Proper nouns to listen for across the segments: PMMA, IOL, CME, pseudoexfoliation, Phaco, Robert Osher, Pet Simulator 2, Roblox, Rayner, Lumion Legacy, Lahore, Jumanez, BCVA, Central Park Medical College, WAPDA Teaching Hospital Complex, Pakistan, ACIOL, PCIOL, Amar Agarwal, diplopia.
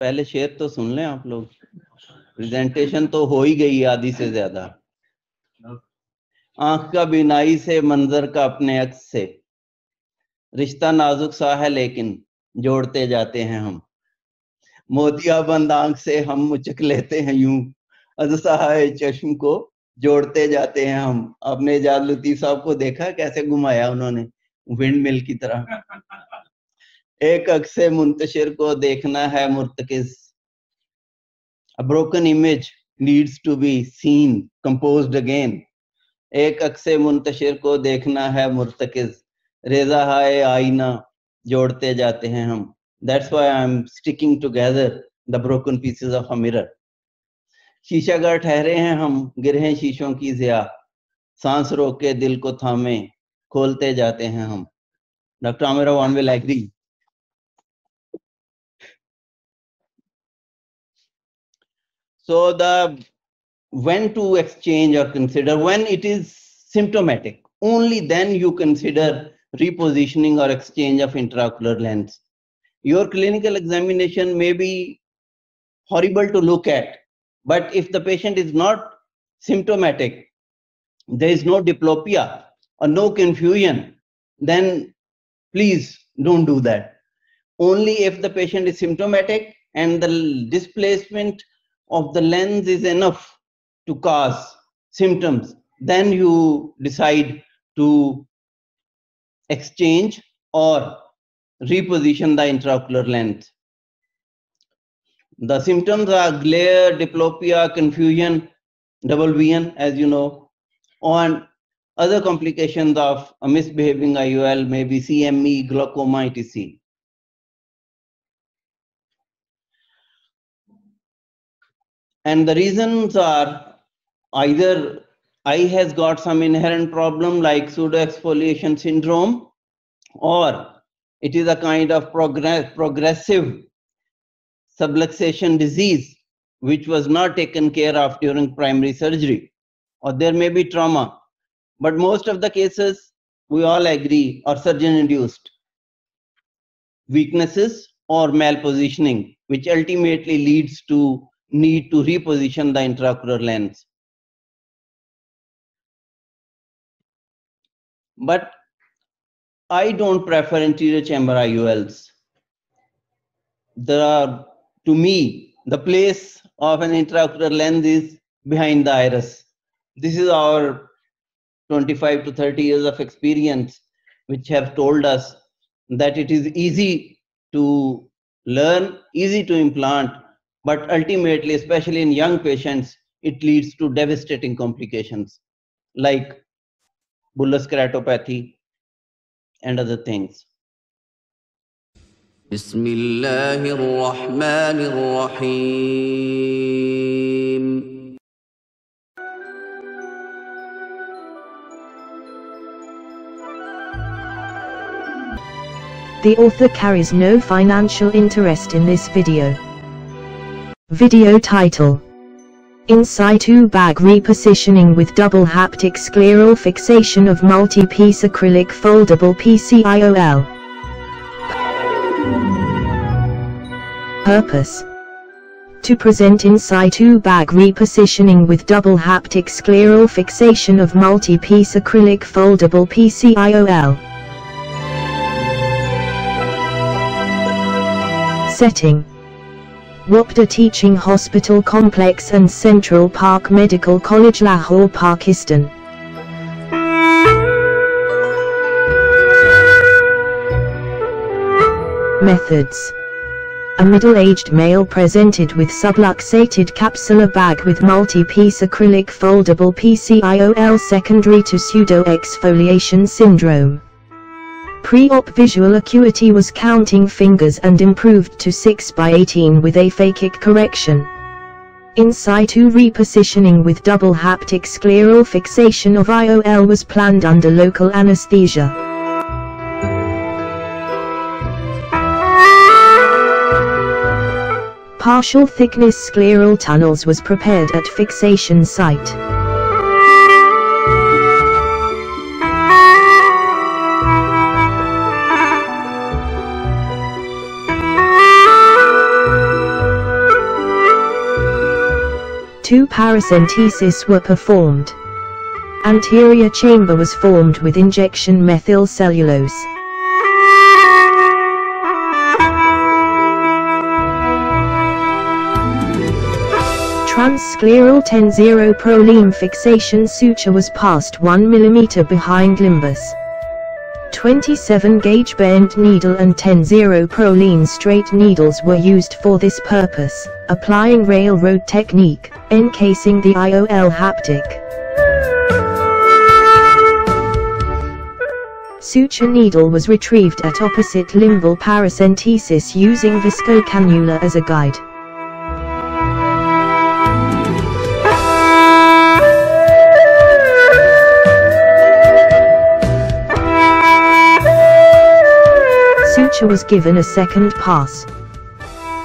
पहले शेयर तो सुन लें आप लोग, प्रेजेंटेशन तो हो ही गई आधी से ज्यादा। आंख का बिनाई से मंजर का अपने अक्स से, रिश्ता नाजुक सा है लेकिन जोड़ते जाते हैं हम, मोतियाबंद आंख से हम मुचक लेते हैं यूं, अज़साए चश्म को जोड़ते जाते हैं हम। आपने जाद लतीफ साहब को देखा कैसे घुमाया उन्होंने विंड मिल की तरह। एक अक्स से मुंतशिर को देखना है मुर्तकिस, a broken image needs to be seen composed again, एक अक्स से मुंतशिर को देखना है मुर्तकिस, रेजा हाय आईना जोड़ते जाते हैं हम। That's why I'm sticking together the broken pieces of a mirror. शीशागर ठहरे हैं हम, गिरहे शीशों की ज़िया, सांस रोके दिल को थामे, खोलते जाते हैं हम। Doctor Aamir Agarwal will agree. So the when to exchange or consider, when it is symptomatic, only then you consider repositioning or exchange of intraocular lens. Your clinical examination may be horrible to look at, but if the patient is not symptomatic, there is no diplopia or no confusion, then please don't do that. Only if the patient is symptomatic and the displacement of the lens is enough to cause symptoms, then you decide to exchange or reposition the intraocular lens. The symptoms are glare, diplopia, confusion, double vision, as you know, and other complications of a misbehaving IOL may be CME, glaucoma, etc. And the reasons are either eye has got some inherent problem like pseudoexfoliation syndrome, or it is a kind of progressive subluxation disease which was not taken care of during primary surgery, or there may be trauma, but most of the cases we all agree are surgeon induced weaknesses or malpositioning, which ultimately leads to need to reposition the intraocular lens. But I don't prefer anterior chamber IOLs. There are, to me, the place of an intraocular lens is behind the iris. This is our 25 to 30 years of experience which have told us that it is easy to learn, easy to implant, but ultimately, especially in young patients, it leads to devastating complications like bullous keratopathy and other things. Bismillahir Rahmanir Rahim. The author carries no financial interest in this video. Video title: In situ bag repositioning with double haptic scleral fixation of multi-piece acrylic foldable PCIOL. Purpose: to present in situ bag repositioning with double haptic scleral fixation of multi-piece acrylic foldable PCIOL. Setting: WAPDA Teaching Hospital Complex and Central Park Medical College, Lahore, Pakistan. Methods: a middle-aged male presented with subluxated capsular bag with multi-piece acrylic foldable PCIOL secondary to pseudoexfoliation syndrome. Pre-op visual acuity was counting fingers and improved to 6/18 with aphakic correction. In situ repositioning with double haptic scleral fixation of IOL was planned under local anesthesia. Partial thickness scleral tunnels was prepared at fixation site. two paracentesis were performed. Anterior chamber was formed with injection methyl cellulose. Transscleral 10-0 proline fixation suture was passed 1 mm behind limbus. 27-gauge bend needle and 10-0 proline straight needles were used for this purpose, applying railroad technique, encasing the IOL haptic. Suture needle was retrieved at opposite limbal paracentesis using viscocannula as a guide. Was given a second pass.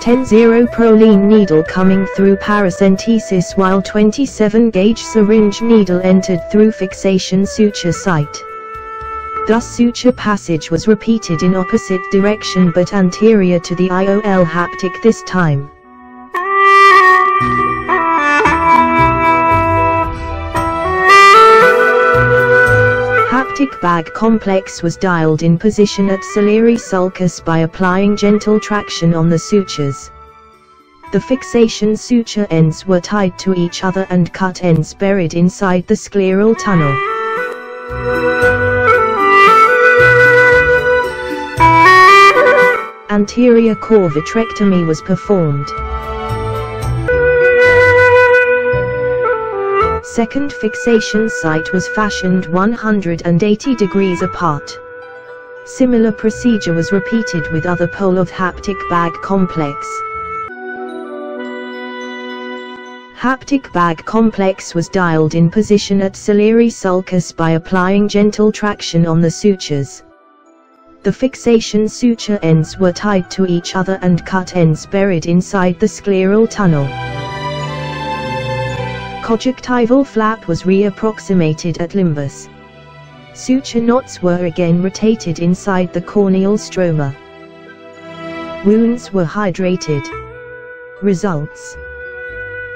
10-0 proline needle coming through paracentesis while 27-gauge syringe needle entered through fixation suture site. Thus suture passage was repeated in opposite direction but anterior to the IOL haptic this time. Haptic bag complex was dialed in position at ciliary sulcus by applying gentle traction on the sutures. The fixation suture ends were tied to each other and cut ends buried inside the scleral tunnel. Anterior core vitrectomy was performed. Second fixation site was fashioned 180 degrees apart. Similar procedure was repeated with other pole of haptic bag complex. Haptic bag complex was dialed in position at ciliary sulcus by applying gentle traction on the sutures. The fixation suture ends were tied to each other and cut ends buried inside the scleral tunnel. Conjunctival flap was reapproximated at limbus. Suture knots were again rotated inside the corneal stroma. Wounds were hydrated. Results: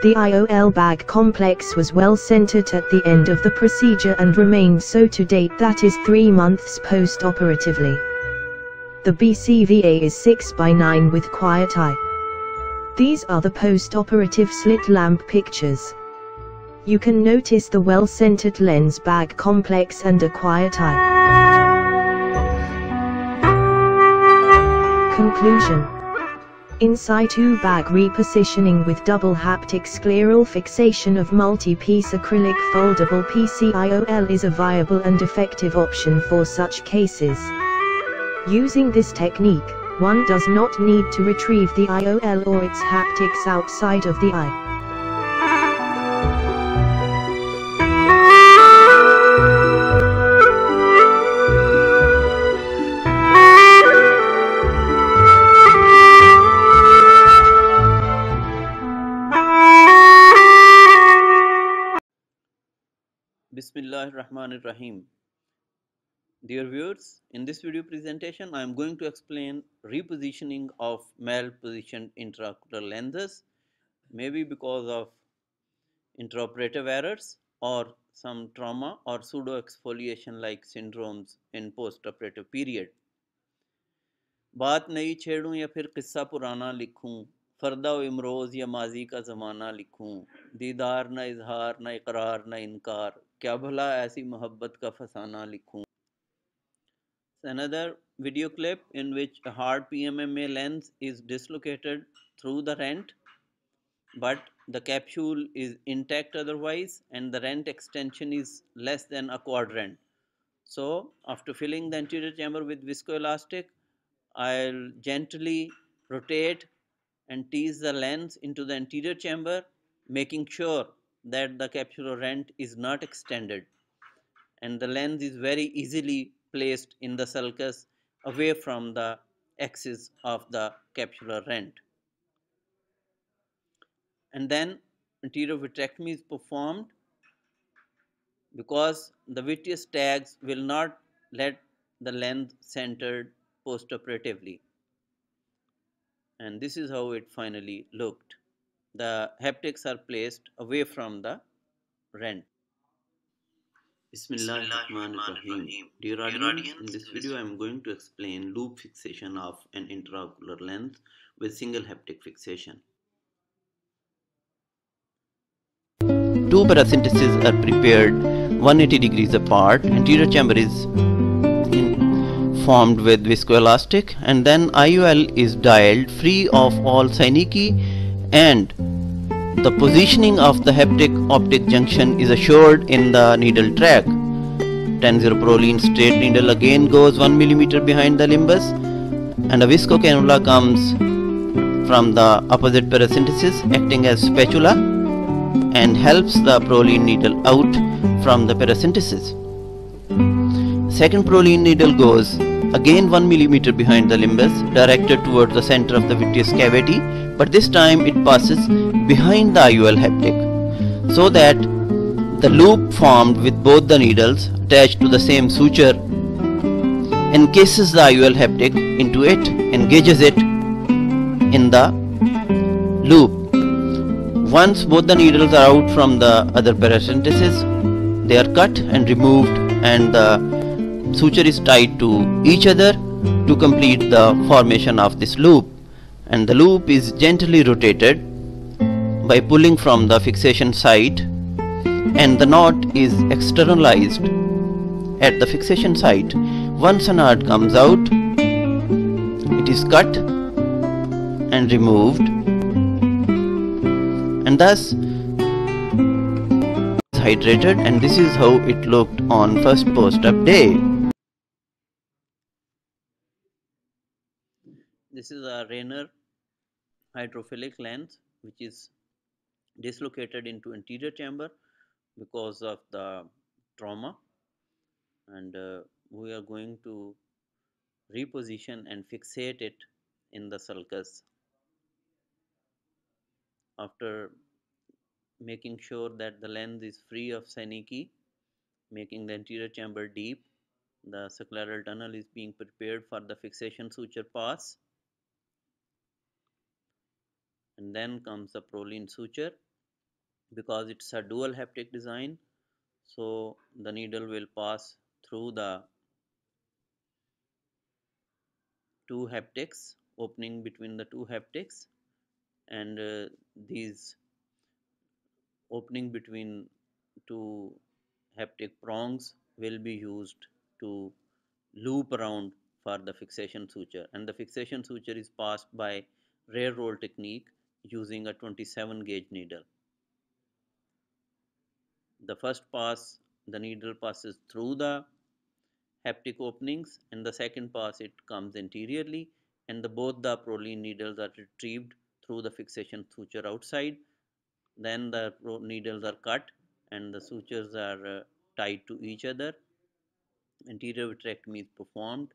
the IOL bag complex was well centered at the end of the procedure and remained so to date, that is 3 months post-operatively. The BCVA is 6:9 with quiet eye. These are the post-operative slit lamp pictures. You can notice the well-centered lens bag complex and a quiet eye. Conclusion: in situ bag repositioning with double haptic scleral fixation of multi-piece acrylic foldable PCIOL is a viable and effective option for such cases. Using this technique, one does not need to retrieve the IOL or its haptics outside of the eye. Bismillahirrahmanirrahim. Dear viewers, in this video presentation I am going to explain repositioning of malpositioned intraocular lenses, maybe because of intraoperative errors or some trauma or pseudo-exfoliation like syndromes in post-operative period. बात नई छेड़ूं या फिर किस्सा पुराना लिखूं, फरदा व इमरोज़ या माजी का ज़माना लिखूं, दीदार ना इजहार ना इकरार ना इनकार, क्या भला ऐसी मोहब्बत का फसाना लिखूं. Another video clip in which a hard PMMA lens is dislocated through the rent, but the capsule is intact otherwise and the rent extension is less than a quadrant. So after filling the anterior chamber with viscoelastic, I'll gently rotate and tease the lens into the anterior chamber, making sure that the capsular rent is not extended and the lens is very easily placed in the sulcus away from the axis of the capsular rent. And then anterior vitrectomy is performed because the vitreous tags will not let the lens centered postoperatively. And this is how it finally looked. the haptics are placed away from the rent. Bismillahirrahmanirrahim. Dear audience, in this video I am going to explain loop fixation of an intraocular lens with single haptic fixation. Two paracenteses are prepared 180 degrees apart. Anterior chamber is formed with viscoelastic, and then IOL is dialed free of all synecdoche, and the positioning of the haptic-optic junction is assured in the needle track. 10-0 proline straight needle again goes 1 mm behind the limbus, and a visco cannula comes from the opposite paracentesis, acting as spatula and helps the proline needle out from the paracentesis. Second proline needle goes again 1 mm behind the limbus, directed towards the center of the vitreous cavity, but this time it passes behind the IOL haptic, so that the loop formed with both the needles attached to the same suture encases the IOL haptic into it, engages it in the loop. Once both the needles are out from the other paracentesis, they are cut and removed, and the suture is tied to each other to complete the formation of this loop, and the loop is gently rotated by pulling from the fixation site, and the knot is externalized at the fixation site. Once a knot comes out, it is cut and removed, and thus it's hydrated, and this is how it looked on first post-up day. This is a Rayner hydrophilic lens which is dislocated into anterior chamber because of the trauma, and we are going to reposition and fixate it in the sulcus after making sure that the lens is free of synecdoche, making the anterior chamber deep. The scleral tunnel is being prepared for the fixation suture pass, and then comes the proline suture. Because it's a dual haptic design, so the needle will pass through the two haptics, opening between the two haptics, and these opening between two haptic prongs will be used to loop around for the fixation suture, and the fixation suture is passed by rear roll technique using a 27 gauge needle. The first pass, the needle passes through the haptic openings, and the second pass it comes anteriorly, and both the proline needles are retrieved through the fixation suture outside. Then the needles are cut and the sutures are tied to each other. Anterior vitrectomy is performed.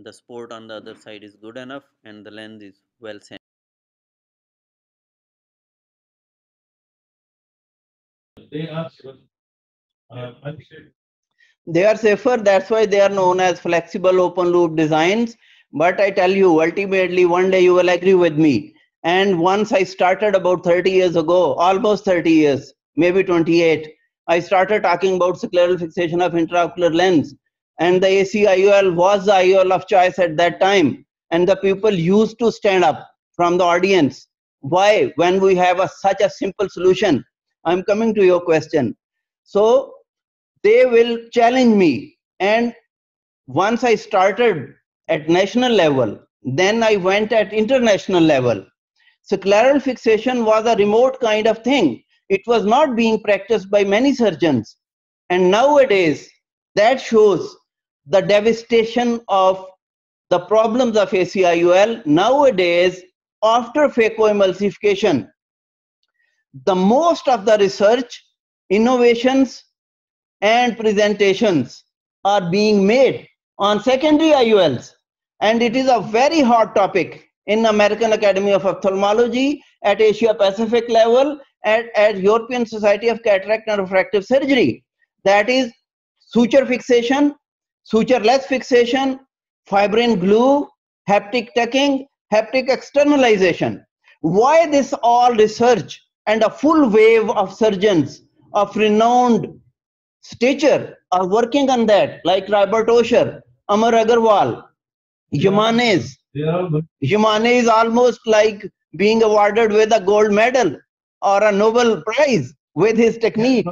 The support on the other side is good enough, and the lens is well centered. They are safer, that's why they are known as flexible open loop designs. But I tell you, ultimately one day you will agree with me. And once I started about 30 years ago, almost 30 years, maybe 28, I started talking about scleral fixation of intraocular lens. And the ACIOL was the IOL of choice at that time. And the people used to stand up from the audience. Why? When we have such a simple solution. I'm coming to your question. So they will challenge me. And once I started at national level, then I went at international level. Scleral fixation was a remote kind of thing. It was not being practiced by many surgeons. And nowadays, that shows the devastation of the problems of ACIOL. Nowadays, after phacoemulsification, the most of the research, innovations and presentations are being made on secondary IOLs, and it is a very hot topic in American Academy of Ophthalmology, at Asia Pacific level, at European Society of Cataract and Refractive Surgery. That is suture fixation, sutureless fixation, fibrin glue, haptic tucking, haptic externalization. Why this all research and a full wave of surgeons of renowned stature are working on that, like Robert Osher, Amar Agarwal, Jumanez. Jumanez almost like being awarded with a gold medal or a Nobel Prize with his technique.